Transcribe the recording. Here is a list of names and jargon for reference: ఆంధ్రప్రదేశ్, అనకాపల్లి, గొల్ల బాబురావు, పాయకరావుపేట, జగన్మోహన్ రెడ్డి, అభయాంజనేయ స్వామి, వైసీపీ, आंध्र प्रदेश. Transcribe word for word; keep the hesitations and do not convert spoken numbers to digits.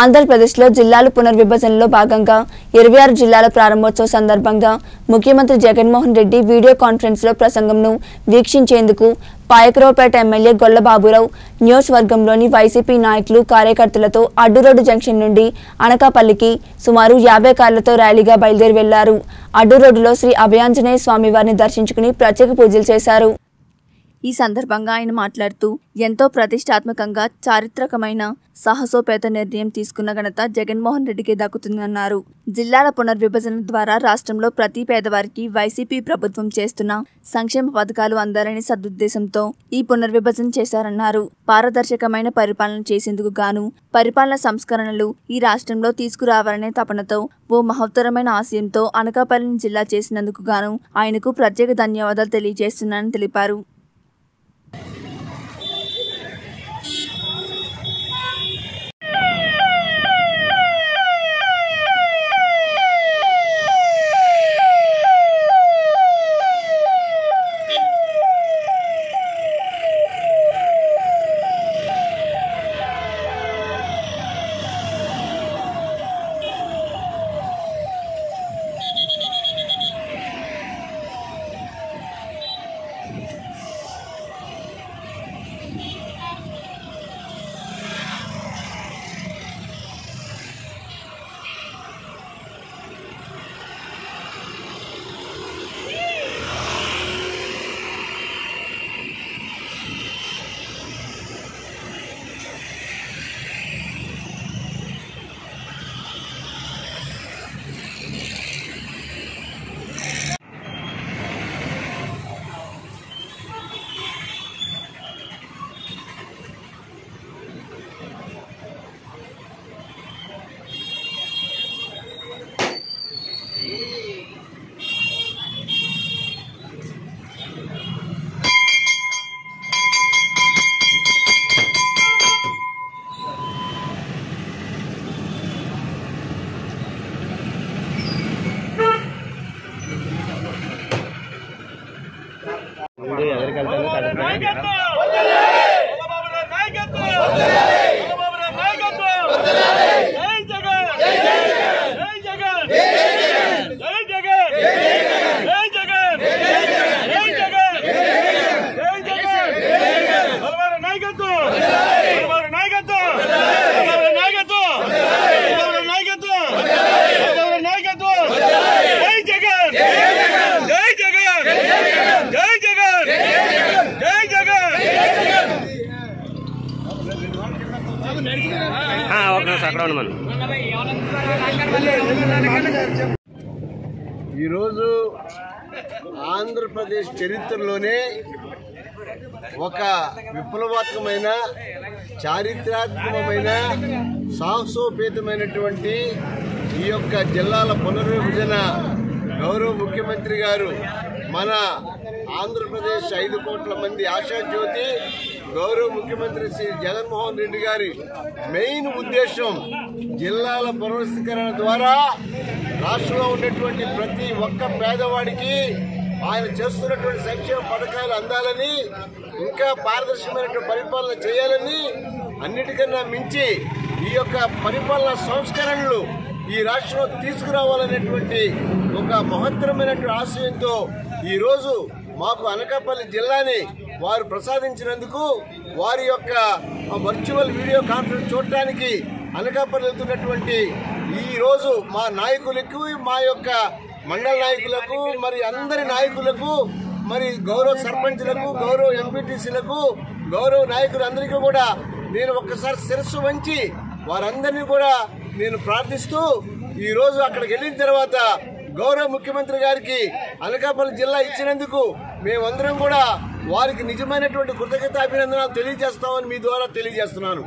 ఆంధ్రప్రదేశ్ లో జిల్లాల పునర్విభజనలో భాగంగా ఇరవై ఆరు జిల్లాల ప్రారంభోత్సవ సందర్భంగా ముఖ్యమంత్రి జగన్మోహన్ రెడ్డి వీడియో కాన్ఫరెన్స్ లో ప్రసంగంను వీక్షించేందుకు పాయకరావుపేట ఎమ్మెల్యే గొల్ల బాబురావు నియోజకవర్గంలోని వైసీపీ నాయకులు కార్యకర్తలతో అడ్డురోడ్డు జంక్షన్ నుండి అనకాపల్లికి సుమారు యాభై కార్లతో ర్యాలీగా బయలుదేరి వెళ్లారు। అడ్డురోడ్డులో శ్రీ అభయాంజనేయ స్వామి వారిని దర్శించుకుని ప్రత్యేక పూజలు చేశారు। ఈ సందర్భంగా ఆయన మాట్లాడుతూ ఎంతో ప్రతిష్టాత్మకంగా చారిత్రకమైన సాహసోపేత నిర్ణయం తీసుకున్న ఘనత జగన్మోహన్ రెడ్డికి దక్కుతుందన్నారు। జిల్లాల పునర్విభజన ద్వారా రాష్ట్రంలో ప్రతి పేదవారికి వైసీపీ ప్రభుత్వం చేస్తున్న సంక్షేమ పథకాలు అందాలని సదుద్దేశంతో ఈ పునర్విభజన చేశారన్నారు। పారదర్శకమైన పరిపాలన చేసేందుకు గాను పరిపాలన సంస్కరణలు ఈ రాష్ట్రంలో తీసుకురావాలనే తపనతో ఓ మహత్తరమైన ఆశయంతో అనకాపల్లిని జిల్లా చేసినందుకు గాను ఆయనకు ప్రత్యేక ధన్యవాదాలు తెలియజేస్తున్నానని తెలిపారు। आंध्र प्रदेश చరిత్రలోనే ఒక విప్లవాత్మకమైన చారిత్రాత్మకమైన సాహసోపేతమైనటువంటి ఈ యొక్క జిల్లాల పునర్విభజన గౌరవ ముఖ్యమంత్రి గారు మన ఆంధ్రప్రదేశ్ ఐదు కోట్ల మంది ఆశాజ్యోతి గౌరవ ముఖ్యమంత్రి శ్రీ జగన్మోహన్ రెడ్డి గారి మెయిన్ ఉద్దేశం జిల్లాల పునర్వికరణ ద్వారా రాష్ట్రంలో ఉన్నటువంటి ప్రతి ఒక్క పేదవాడికి ఆయన చేస్తున్నటువంటి సంక్షేమ పథకాలు అందాలని ఇంకా పారదర్శకమైనటువంటి పరిపాలన చేయాలని అన్నిటికన్నా మించి ఈ యొక్క పరిపాలన సంస్కరణలు ఈ రాష్ట్రంలో తీసుకురావాలనేటువంటి ఒక మహత్తరమైనటువంటి ఆశయంతో ఈరోజు మాకు అనకాపల్లి జిల్లాని వారు ప్రసాదించినందుకు వారి యొక్క వర్చువల్ వీడియో కాన్ఫరెన్స్ చూడటానికి అనకాపల్లి వెళ్తున్నటువంటి ఈరోజు మా నాయకులకు మా యొక్క మండల నాయకులకు మరి అందరి నాయకులకు మరి గౌరవ సర్పంచ్లకు గౌరవ ఎంపీటీసీలకు గౌరవ నాయకులందరికీ కూడా నేను ఒక్కసారి శిరస్సు వంచి వారందరినీ కూడా నేను ప్రార్థిస్తూ ఈరోజు అక్కడికి వెళ్ళిన తర్వాత గౌరవ ముఖ్యమంత్రి గారికి అనకాపల్లి జిల్లా ఇచ్చినందుకు మేమందరం కూడా వారికి నిజమైనటువంటి కృతజ్ఞత అభినందనలు తెలియజేస్తామని మీ ద్వారా తెలియజేస్తున్నాను।